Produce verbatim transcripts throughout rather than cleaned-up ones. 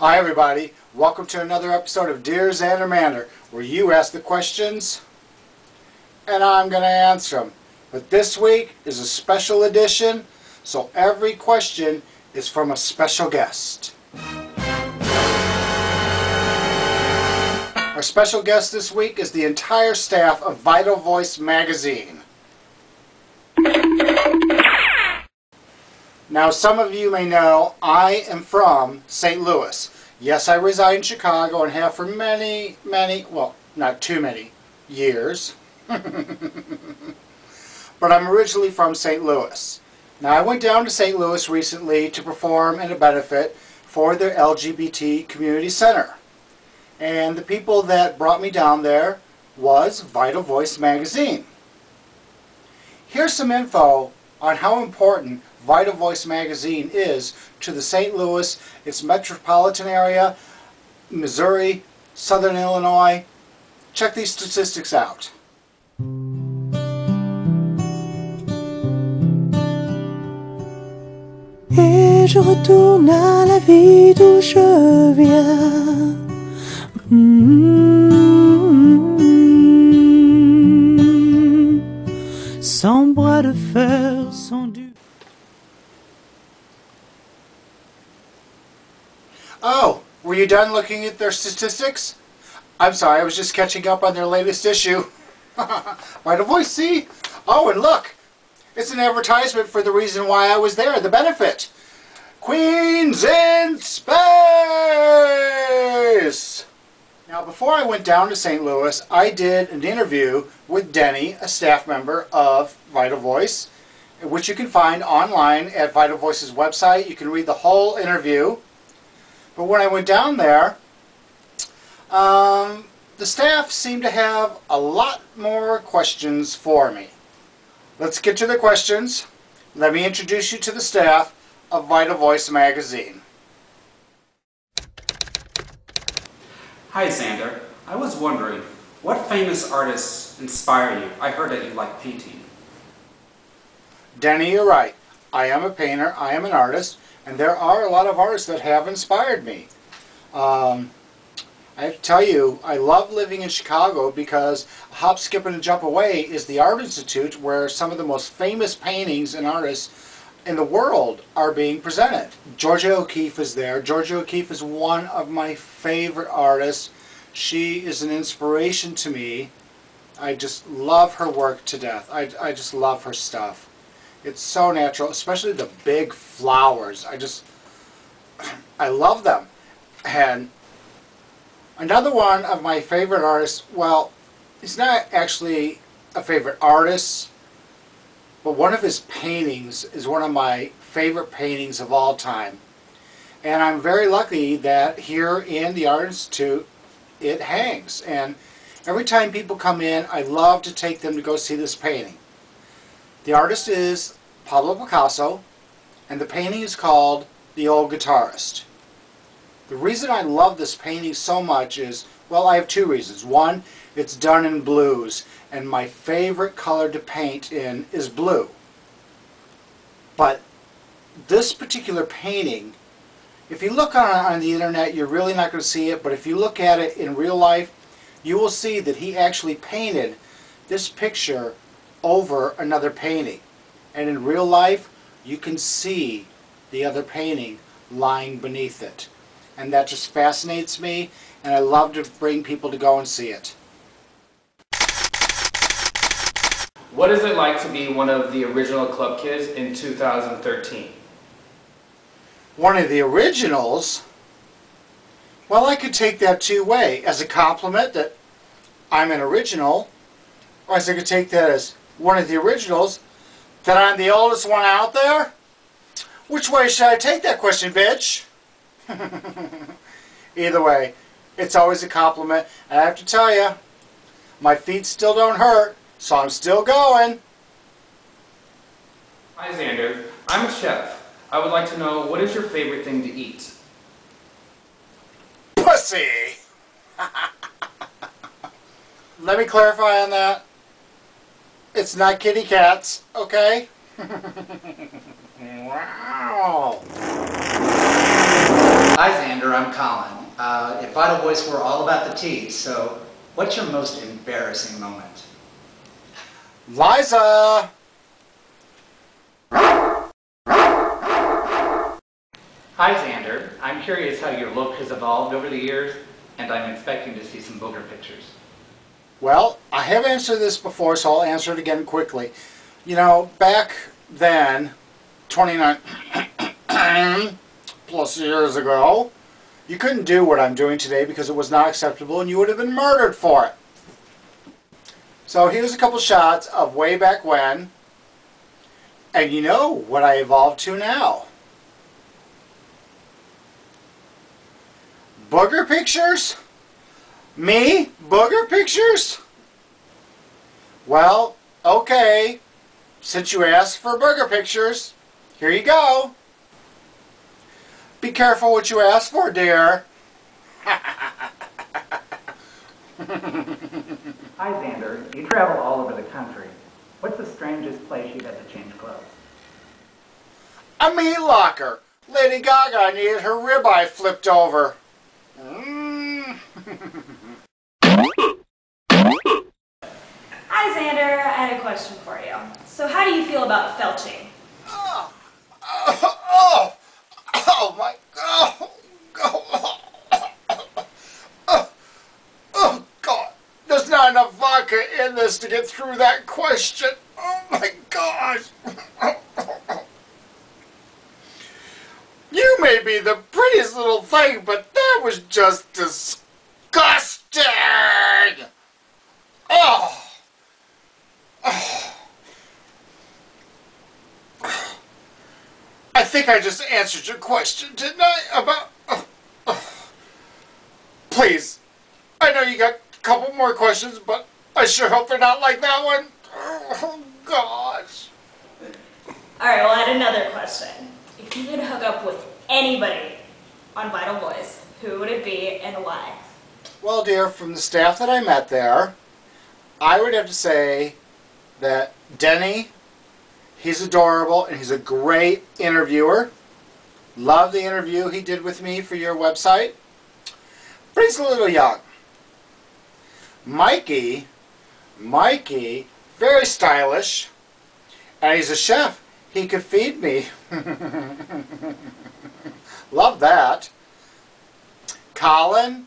Hi everybody, welcome to another episode of Dear Zander Mander, where you ask the questions and I'm going to answer them. But this week is a special edition, so every question is from a special guest. Our special guest this week is the entire staff of Vital Voice Magazine. Now, some of you may know I am from Saint Louis. Yes, I reside in Chicago and have for many, many, well, not too many years. But I'm originally from Saint Louis. Now, I went down to Saint Louis recently to perform at a benefit for their L G B T community center. And the people that brought me down there was Vital Voice Magazine. Here's some info on how important Vital Voice Magazine is to the Saint Louis, its metropolitan area, Missouri, Southern Illinois. Check these statistics out. Et je retourne à la vie d'où je viens. Mm-hmm. Sans bras de fer, sans du... Oh, were you done looking at their statistics? I'm sorry, I was just catching up on their latest issue. Vital Voice, see? Oh, and look! It's an advertisement for the reason why I was there, the benefit. Queens in Space! Now, before I went down to Saint Louis, I did an interview with Denny, a staff member of Vital Voice, which you can find online at Vital Voice's website. You can read the whole interview. But when I went down there, um, the staff seemed to have a lot more questions for me. Let's get to the questions. Let me introduce you to the staff of Vital Voice Magazine. Hi Zander, I was wondering, what famous artists inspire you? I heard that you like painting. Denny, you're right. I am a painter, I am an artist. And there are a lot of artists that have inspired me. Um, I have to tell you, I love living in Chicago because a hop, skip, and a jump away is the Art Institute, where some of the most famous paintings and artists in the world are being presented. Georgia O'Keeffe is there. Georgia O'Keeffe is one of my favorite artists. She is an inspiration to me. I just love her work to death. I, I just love her stuff. It's so natural, especially the big flowers. I just, I love them. And another one of my favorite artists, well, he's not actually a favorite artist, but one of his paintings is one of my favorite paintings of all time. And I'm very lucky that here in the Art Institute, it hangs. And every time people come in, I love to take them to go see this painting. The artist is Pablo Picasso, and the painting is called The Old Guitarist. The reason I love this painting so much is, well, I have two reasons. One, it's done in blues, and my favorite color to paint in is blue. But this particular painting, if you look on, on the internet, you're really not going to see it, but if you look at it in real life, you will see that he actually painted this picture over another painting, and in real life you can see the other painting lying beneath it, and that just fascinates me, and I love to bring people to go and see it. What is it like to be one of the original Club Kids in two thousand thirteen? One of the originals? Well, I could take that two ways, as a compliment that I'm an original, or as I could take that as one of the originals, that I'm the oldest one out there? Which way should I take that question, bitch? Either way, it's always a compliment. And I have to tell you, my feet still don't hurt, so I'm still going. Hi, Zander. I'm a chef. I would like to know, what is your favorite thing to eat? Pussy! Let me clarify on that. It's not kitty cats, okay? Wow! Hi Zander, I'm I'm Colin. Uh, at Vital Voice, we're all about the tea, so what's your most embarrassing moment? Liza! Hi, Zander. I'm curious how your look has evolved over the years, and I'm expecting to see some booger pictures. Well, I have answered this before, so I'll answer it again quickly. You know, back then, twenty-nine plus years ago, you couldn't do what I'm doing today because it was not acceptable and you would have been murdered for it. So here's a couple shots of way back when, and you know what I evolved to now. Booger pictures? Me? Booger pictures? Well, okay. Since you asked for booger pictures, here you go. Be careful what you ask for, dear. Hi, Zander. You travel all over the country. What's the strangest place you've had to change clothes? A meat locker. Lady Gaga needed her ribeye flipped over. Mm. Hi, Zander. I had a question for you. So how do you feel about felching? Oh, oh, oh. Oh my God! Oh, oh, oh God! There's not enough vodka in this to get through that question. Oh my gosh! You may be the prettiest little thing, but that was just disgusting. Oh. Oh. I think I just answered your question, didn't I? About... Uh, uh. Please, I know you got a couple more questions, but I sure hope they're not like that one. Oh, gosh. All right, well, I had another question. If you could hook up with anybody on Vital Voice, who would it be and why? Well, dear, from the staff that I met there, I would have to say that Denny... He's adorable, and he's a great interviewer. Love the interview he did with me for your website. But he's a little young. Mikey, Mikey, very stylish, and he's a chef. He could feed me. Love that. Colin,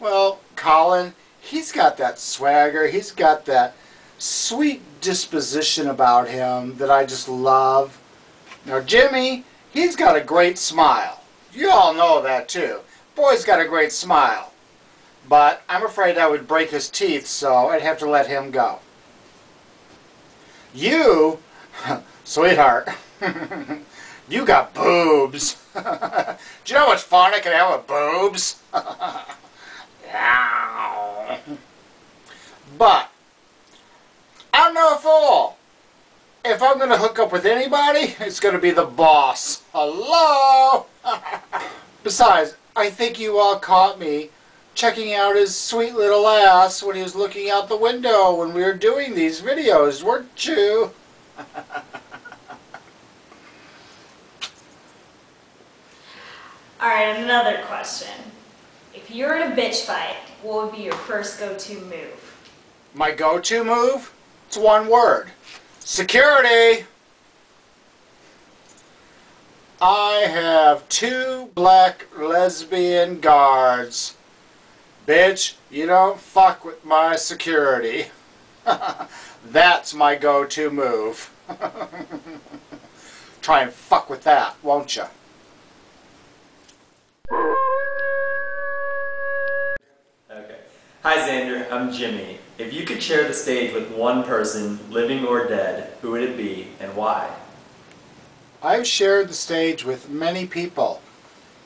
well, Colin, he's got that swagger. He's got that sweet disposition about him that I just love. Now Jimmy, he's got a great smile. You all know that too. Boy's got a great smile. But I'm afraid I would break his teeth, so I'd have to let him go. You, sweetheart, you got boobs. Do you know what's fun I can have with boobs? But I'm no fool. If I'm going to hook up with anybody, it's going to be the boss. Hello? Besides, I think you all caught me checking out his sweet little ass when he was looking out the window when we were doing these videos, weren't you? All right, another question. If you're in a bitch fight, what would be your first go-to move? My go-to move? It's one word. Security. I have two black lesbian guards. Bitch, you don't fuck with my security. That's my go-to move. Try and fuck with that, won't you? Okay. Hi, Zander. I'm Jimmy. If you could share the stage with one person, living or dead, who would it be and why? I've shared the stage with many people,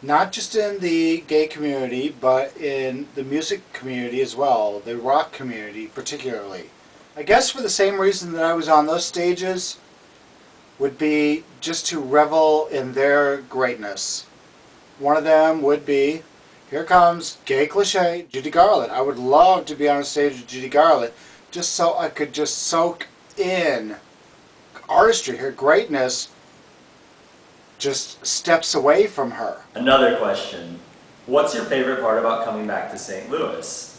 not just in the gay community, but in the music community as well, the rock community particularly. I guess for the same reason that I was on those stages would be just to revel in their greatness. One of them would be, here comes gay cliche, Judy Garland. I would love to be on a stage with Judy Garland just so I could just soak in artistry, her greatness, just steps away from her. Another question. What's your favorite part about coming back to Saint Louis?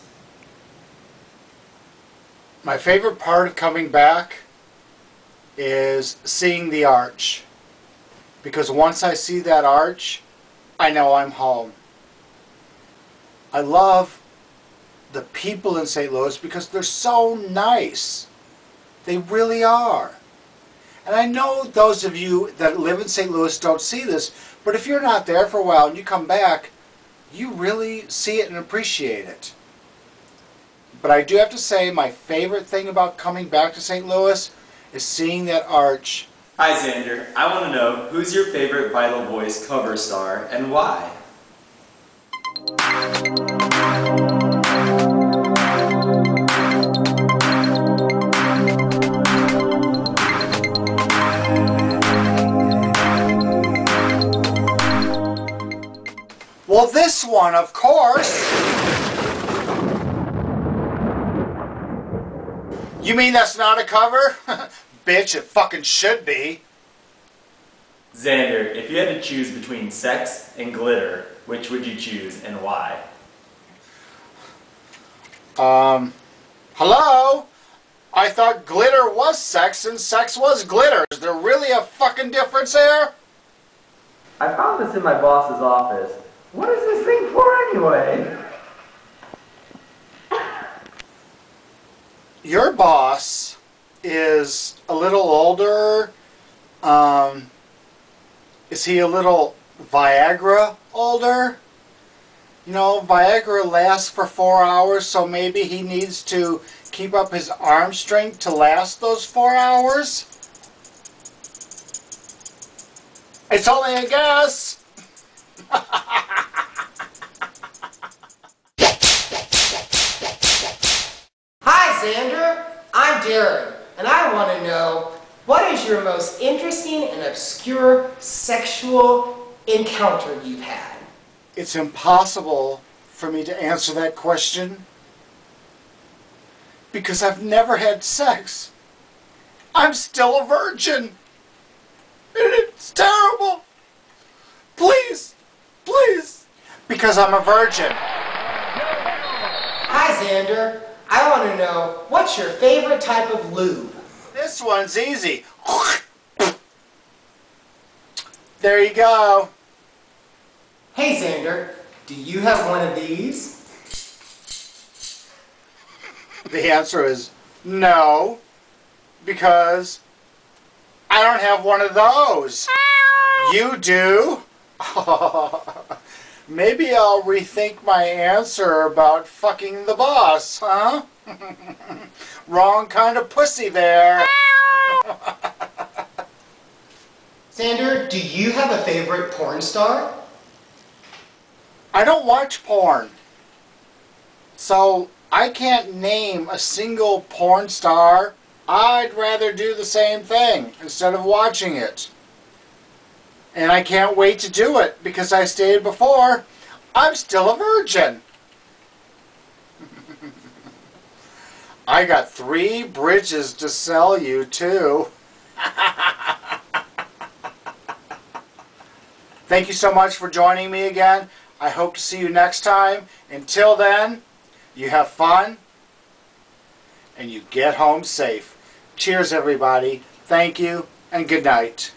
My favorite part of coming back is seeing the arch. Because once I see that arch, I know I'm home. I love the people in Saint Louis because they're so nice. They really are. And I know those of you that live in Saint Louis don't see this, but if you're not there for a while and you come back, you really see it and appreciate it. But I do have to say my favorite thing about coming back to Saint Louis is seeing that arch. Hi Zander, I want to know who's your favorite Vital Voice cover star and why? Well, this one, of course. You mean that's not a cover? Bitch, it fucking should be. Zander, if you had to choose between Sex and Glitter, which would you choose and why? Um, hello? I thought Glitter was Sex and Sex was Glitter. Is there really a fucking difference there? I found this in my boss's office. What is this thing for anyway? Your boss is a little older. Um, is he a little Viagra older? You know, Viagra lasts for four hours, so maybe he needs to keep up his arm strength to last those four hours? It's only a guess! Zander, I'm Darren, and I want to know, what is your most interesting and obscure sexual encounter you've had? It's impossible for me to answer that question because I've never had sex. I'm still a virgin, and it's terrible. Please, please, because I'm a virgin. Hi, Zander. I want to know, what's your favorite type of lube? This one's easy. There you go. Hey Zander, do you have one of these? The answer is no, because I don't have one of those. You do? Maybe I'll rethink my answer about fucking the boss, huh? Wrong kind of pussy there. Zander, do you have a favorite porn star? I don't watch porn. So I can't name a single porn star. I'd rather do the same thing instead of watching it. And I can't wait to do it, because I stated before, I'm still a virgin. I got three bridges to sell you, too. Thank you so much for joining me again. I hope to see you next time. Until then, you have fun, and you get home safe. Cheers, everybody. Thank you, and good night.